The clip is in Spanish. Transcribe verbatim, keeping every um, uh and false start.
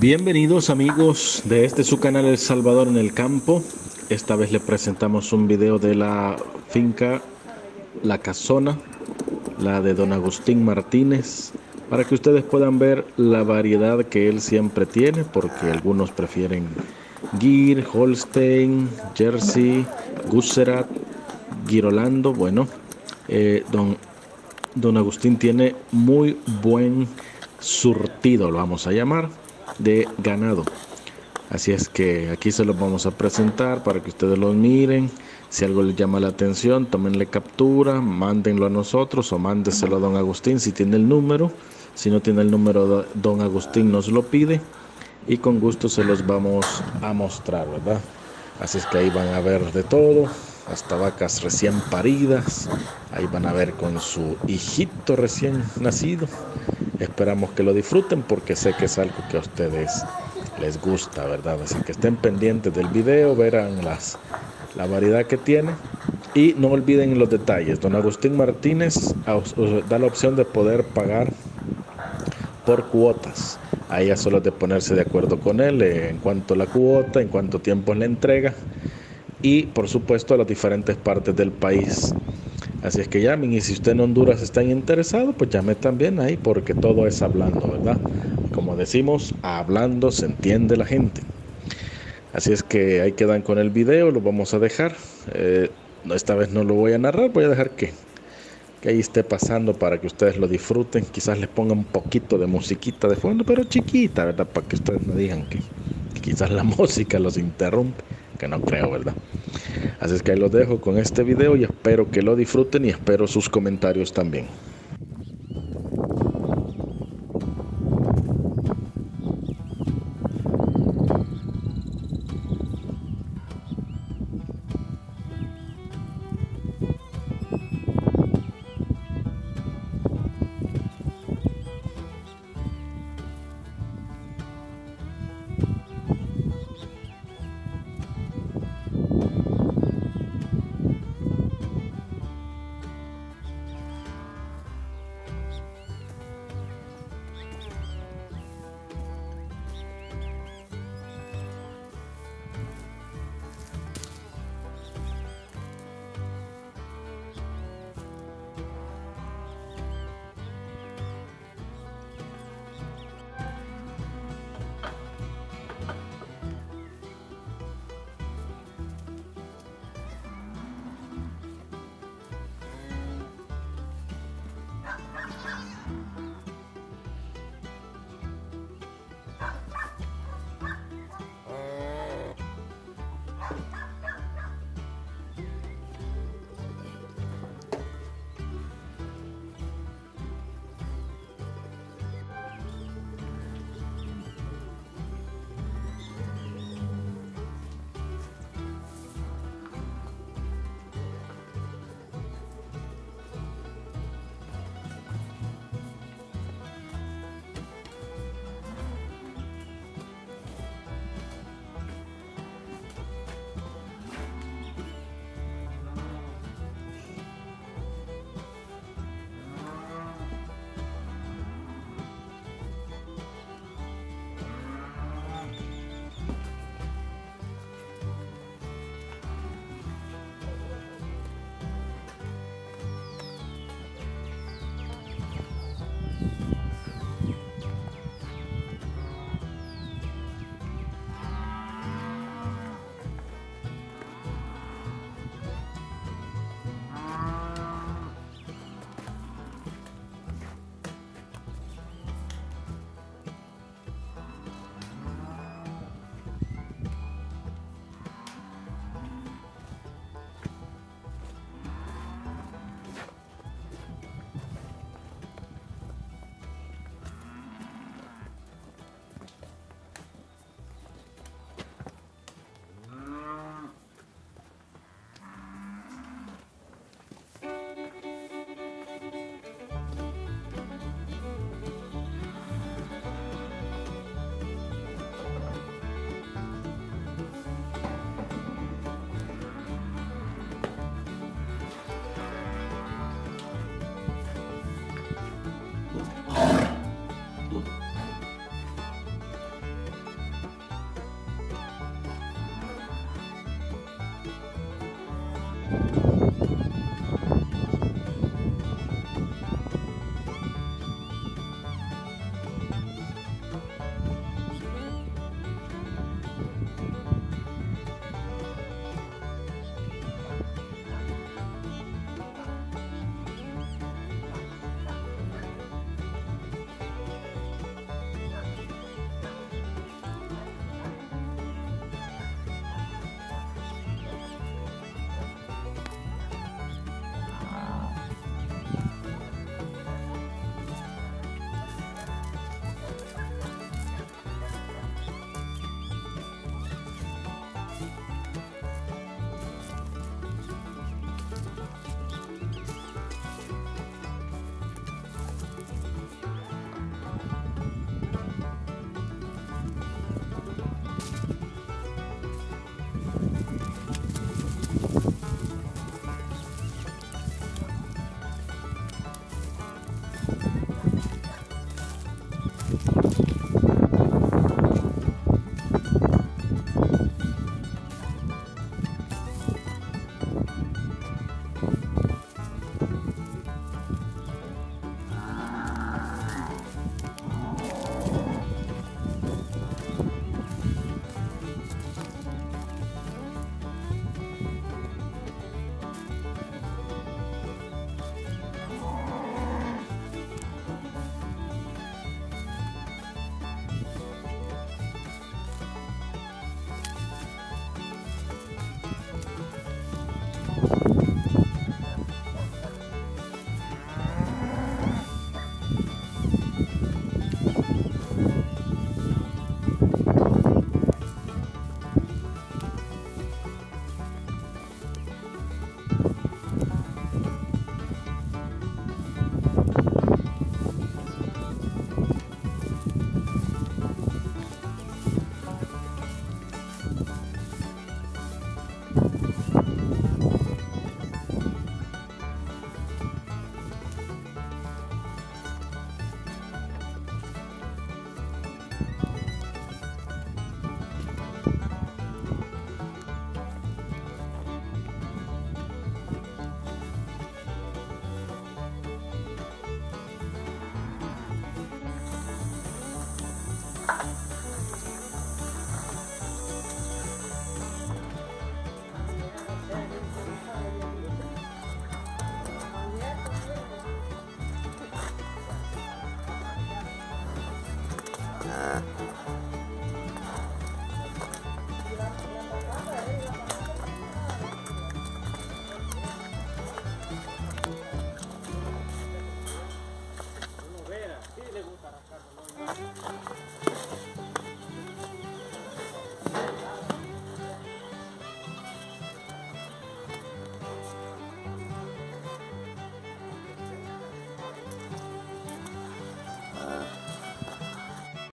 Bienvenidos amigos de este su canal El Salvador en el Campo. Esta vez les presentamos un video de la finca La Casona, la de Don Agustín Martínez, para que ustedes puedan ver la variedad que él siempre tiene, porque algunos prefieren Gyr, Holstein, Jersey, Gusserat, Girolando. Bueno, eh, don, don Agustín tiene muy buen surtido, lo vamos a llamar, de ganado. Así es que aquí se los vamos a presentar para que ustedes los miren. Si algo les llama la atención, tómenle captura, mándenlo a nosotros o mándeselo a don Agustín si tiene el número. Si no tiene el número, don Agustín nos lo pide y con gusto se los vamos a mostrar, ¿verdad? Así es que ahí van a ver de todo, hasta vacas recién paridas. Ahí van a ver con su hijito recién nacido. Esperamos que lo disfruten porque sé que es algo que a ustedes les gusta, ¿verdad? Así que estén pendientes del video, verán las, la variedad que tiene y no olviden los detalles. Don Agustín Martínez da la opción de poder pagar por cuotas. Ahí ya solo es de ponerse de acuerdo con él en cuanto a la cuota, en cuánto tiempo es la entrega y por supuesto a las diferentes partes del país. Así es que llamen, y si usted en Honduras está interesado, pues llame también ahí, porque todo es hablando, ¿verdad? Como decimos, hablando se entiende la gente. Así es que ahí quedan con el video, lo vamos a dejar. Eh, esta vez no lo voy a narrar, voy a dejar que, que ahí esté pasando para que ustedes lo disfruten. Quizás les ponga un poquito de musiquita de fondo, pero chiquita, ¿verdad? Para que ustedes no digan que, que quizás la música los interrumpe, que no creo, ¿verdad? Así es que ahí los dejo con este video y espero que lo disfruten y espero sus comentarios también.